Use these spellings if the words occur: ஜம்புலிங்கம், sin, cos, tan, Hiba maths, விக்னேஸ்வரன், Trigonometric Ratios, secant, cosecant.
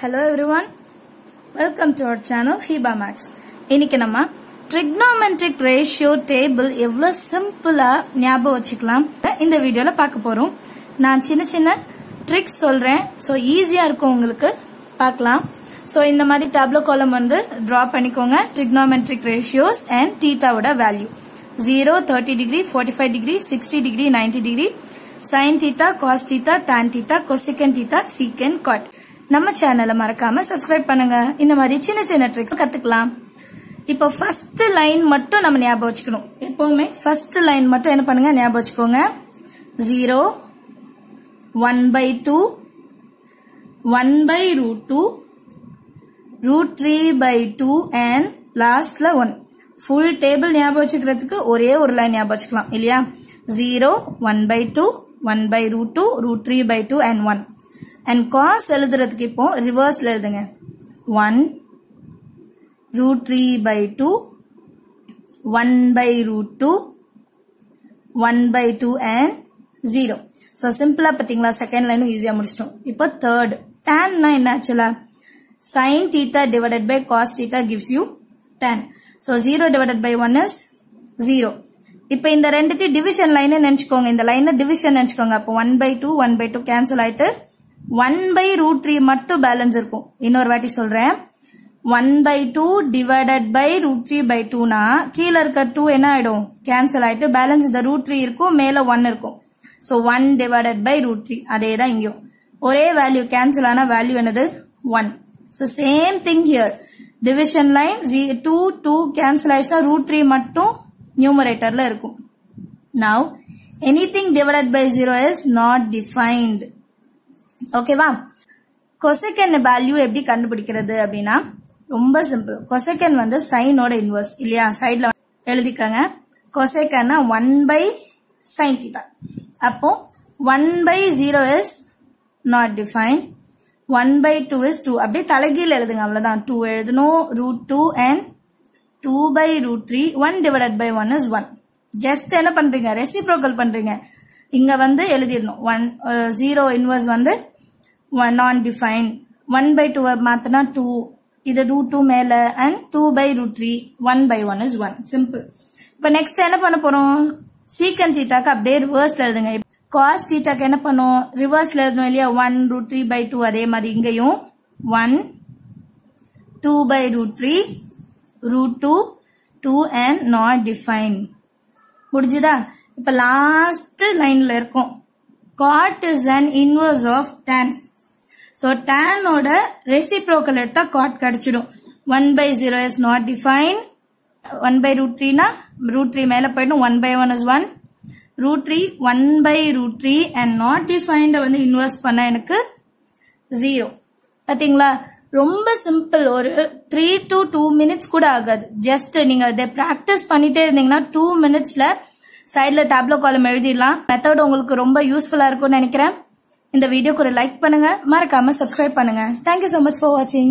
Hello everyone, welcome to our channel Hiba Maths. இன்னைக்கு நம்ம trigonometric ratio table எவ்வளவு சிம்பிளா ஞாபகம் வச்சுக்கலாம் இந்த வீடியோல பார்க்க போறோம். நான் சின்ன சின்ன ட்ரிக்ஸ் சொல்றேன், சோ ஈஸியா இருக்கும் உங்களுக்கு பார்க்கலாம். சோ இந்த மாதிரி tableau column வந்து draw பண்ணிக்கோங்க. trigonometric ratios and theta ஓட value 0 30 degree 45 degree 60 degree 90 degree sin theta cos theta tan theta cosecant theta secant cot. நம்ம சேனலை மறக்காம சப்ஸ்கிரைப் பண்ணுங்க. இந்த மாதிரி சின்ன சின்ன ட்ரிக்ஸ் கத்துக்கலாம். இப்போ ஃபர்ஸ்ட் லைன் மட்டும் நம்ம ஞாபகம் வச்சுக்கணும். எப்பவுமே ஃபர்ஸ்ட் லைன் மட்டும் என்ன பண்ணுங்க ஞாபகம் வச்சுக்கோங்க. 0 1/2 1/√2 √3/2 and லாஸ்ட்ல 1. ஃபுல் டேபிள் ஞாபகம் வச்சுக்கிறதுக்கு ஒரே ஒரு லைன் ஞாபகம் வச்சுக்கலாம் இல்லையா? 0 1/2 1/√2 √3/2 and 1. And cos எழுதுறதுக்கு இப்போ ரிவர்ஸ்ல எழுதுங்க. 1 √3/2 1/√2 1/2 and 0. So சிம்பிளா பாத்தீங்களா? செகண்ட் லைனும் ஈஸியா முடிச்சிட்டோம். இப்போ third tan னா என்ன ஆச்சுலா? sin theta divided by cos theta gives you tan. So 0 divided by 1 is 0. இப்போ இந்த ரெண்டுத்தி டிவிஷன் லைன் நினைச்சுக்கோங்க. இந்த லைனை டிவிஷன் நினைச்சுக்கோங்க. அப்போ 1/2 1/2 கேன்சல் ஆயிட்டு 1/√3 மட்டும் பேலன்ஸ் இருக்கும். இன்னொரு வாட்டி சொல்றேன், 1/2 டிவைடட் பை √3/2னா கீழே இருக்க 2 என்ன ஆயிடும் கேன்சல் ஆயிட்டு பேலன்ஸ் இந்த √3 இருக்கும், மேல 1 இருக்கும். சோ 1 டிவைடட் பை √3 அதேதான் இங்கேயும் ஒரே வேல்யூ கேன்சல் ஆனா வேல்யூ என்னது 1. So same thing here division line 2 2 cancel ஆயிடுச்சுன்னா √3 மட்டும் நியூமரேட்டர்ல இருக்கும். Now anything divided by 0 is not defined. ஓகேவா? கொசெகண்ட் வேல்யூ எப்படி கண்டுபிடிக்கிறது அப்படின்னா ரொம்ப சிம்பிள். கொசெகண்ட் வந்து சைனோட இன்வெர்ஸ் இல்லையா? சைட்ல எழுதிக்கங்க. கொசெகண்ட்னா 1/sin θ. அப்போ 1/0 இஸ் நாட் டிஃபைன், 1/2 இஸ் 2. அப்படியே தலைகீழ் எழுதுங்க, அவ்வளவுதான். 2 எழுதணும், √2 and 2/√3 1/1 இஸ் 1. ஜஸ்ட் என்ன பண்றீங்க ரெசிப்ரோக்கல் பண்றீங்க. இங்க வந்து எழுதிடணும் 0 இன்வெர்ஸ் வந்து நான் டிஃபைன், 1/2 மாத்தினா 2, இது √2 மேல அண்ட் 2/√3 1/1 இஸ் 1. சிம்பிள். இப்ப நெக்ஸ்ட் என்ன பண்ண போறோம்? சீக்கன் தீட்டாக்கு அப்படியே ரிவர்ஸ்ல எழுதுங்க. காஸ் தீட்டாக்கு என்ன பண்ணும் ரிவர்ஸ்ல எழுதணும் இல்லையா? 1/√3/2 அதே மாதிரி இங்கேயும் 1 2/√3 √2 2 and not defined. முடிஞ்சுதா? இப்ப லாஸ்ட் லைன்ல இருக்கும் cot is an inverse of tan. So tan ஓட ரெசிப்ரோக்கல் எடுத்தா cot கிடைச்சிடும். 1/0 is not defined, 1/√3 னா √3 மேல போயிடும், 1/1 is 1. √3 1/√3 and not defined வந்து இன்வெர்ஸ் பண்ண எனக்கு 0. பாத்தீங்களா? ரொம்ப சிம்பிள். ஒரு 3 to 2 மினிட்ஸ் கூட ஆகாது. ஜஸ்ட் நீங்க இதை பிராக்டிஸ் பண்ணிட்டே இருந்தீங்கன்னா 2 மினிட்ஸ்ல சைட்ல tableau column எழுதிடலாம். மெத்தட் உங்களுக்கு ரொம்ப யூஸ்ஃபுல்லா இருக்கும்னு நினைக்கிறேன். இந்த வீடியோக்கு ஒரு லைக் பண்ணுங்க, மறக்காம சப்ஸ்கிரைப் பண்ணுங்க. Thank you so much for watching.